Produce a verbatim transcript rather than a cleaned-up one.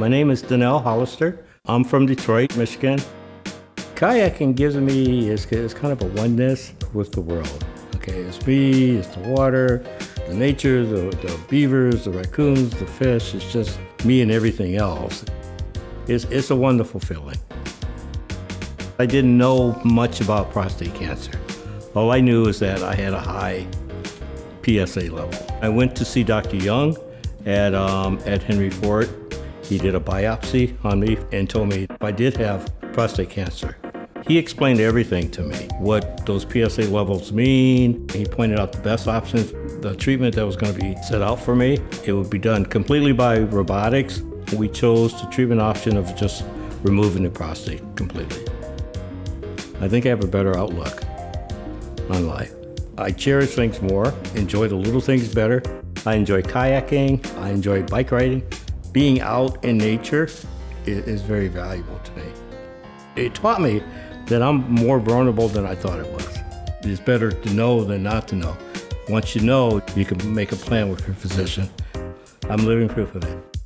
My name is Donnell Hollister. I'm from Detroit, Michigan. Kayaking gives me, it's, it's kind of a oneness with the world. Okay, it's me, it's the water, the nature, the, the beavers, the raccoons, the fish. It's just me and everything else. It's, it's a wonderful feeling. I didn't know much about prostate cancer. All I knew is that I had a high P S A level. I went to see Doctor Young at, um, at Henry Ford. He did a biopsy on me and told me I did have prostate cancer. He explained everything to me, what those P S A levels mean. He pointed out the best options, the treatment that was going to be set out for me. It would be done completely by robotics. We chose the treatment option of just removing the prostate completely. I think I have a better outlook on life. I cherish things more, enjoy the little things better. I enjoy kayaking, I enjoy bike riding. Being out in nature is very valuable to me. It taught me that I'm more vulnerable than I thought it was. It's better to know than not to know. Once you know, you can make a plan with your physician. I'm living proof of it.